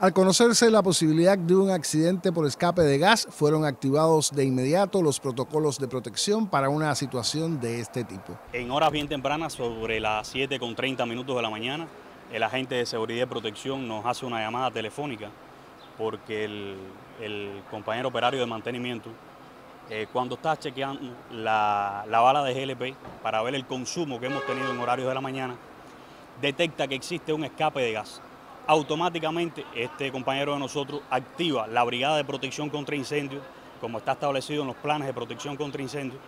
Al conocerse la posibilidad de un accidente por escape de gas, fueron activados de inmediato los protocolos de protección para una situación de este tipo. En horas bien tempranas, sobre las 7:30 de la mañana, el agente de seguridad y protección nos hace una llamada telefónica porque el compañero operario de mantenimiento, cuando está chequeando la bala de GLP para ver el consumo que hemos tenido en horarios de la mañana, detecta que existe un escape de gas. Automáticamente este compañero de nosotros activa la brigada de protección contra incendios, como está establecido en los planes de protección contra incendios,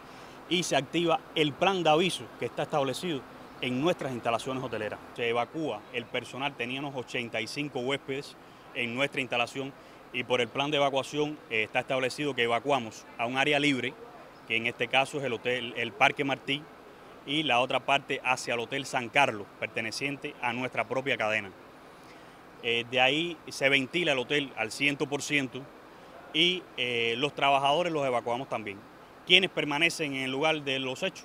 y se activa el plan de aviso que está establecido en nuestras instalaciones hoteleras. Se evacúa el personal, teníamos 85 huéspedes en nuestra instalación y por el plan de evacuación está establecido que evacuamos a un área libre, que en este caso es el Parque Martí, y la otra parte hacia el Hotel San Carlos, perteneciente a nuestra propia cadena. De ahí se ventila el hotel al 100% y los trabajadores los evacuamos también. ¿Quiénes permanecen en el lugar de los hechos?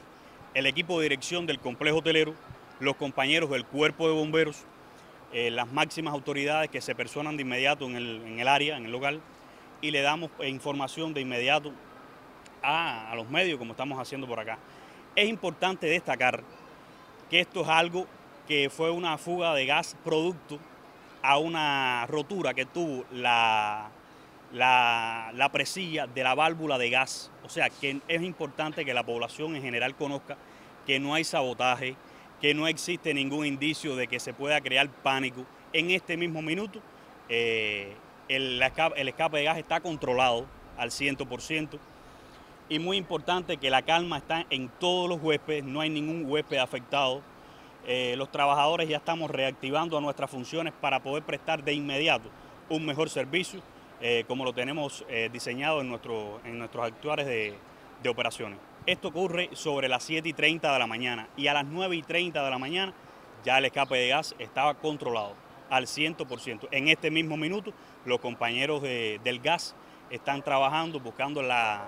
El equipo de dirección del complejo hotelero, los compañeros del cuerpo de bomberos, las máximas autoridades que se personan de inmediato en el área, en el local, y le damos información de inmediato a los medios, como estamos haciendo por acá. Es importante destacar que esto es algo que fue una fuga de gas producto a una rotura que tuvo la presilla de la válvula de gas. O sea, que es importante que la población en general conozca que no hay sabotaje, que no existe ningún indicio de que se pueda crear pánico. En este mismo minuto, el escape de gas está controlado al 100%. Y muy importante que la calma está en todos los huéspedes, no hay ningún huésped afectado. Los trabajadores ya estamos reactivando a nuestras funciones para poder prestar de inmediato un mejor servicio como lo tenemos diseñado en nuestros actuares de operaciones. Esto ocurre sobre las 7:30 de la mañana y a las 9:30 de la mañana ya el escape de gas estaba controlado al 100%. En este mismo minuto los compañeros del gas están trabajando, buscando la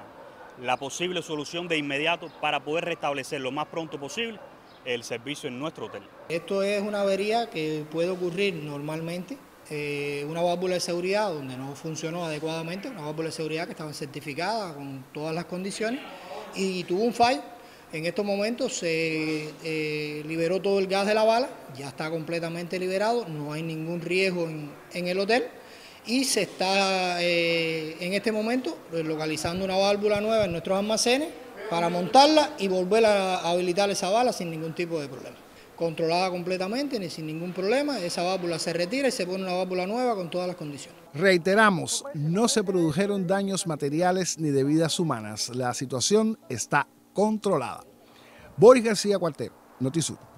posible solución de inmediato para poder restablecer lo más pronto posible el servicio en nuestro hotel. Esto es una avería que puede ocurrir normalmente, una válvula de seguridad donde no funcionó adecuadamente, una válvula de seguridad que estaba certificada con todas las condiciones y tuvo un fallo. En estos momentos se liberó todo el gas de la bala, ya está completamente liberado, no hay ningún riesgo en el hotel y se está en este momento localizando una válvula nueva en nuestros almacenes para montarla y volver a habilitar esa bala sin ningún tipo de problema. Controlada completamente, ni sin ningún problema, esa válvula se retira y se pone una válvula nueva con todas las condiciones. Reiteramos, no se produjeron daños materiales ni de vidas humanas. La situación está controlada. Boris García Cuartel, Notisur.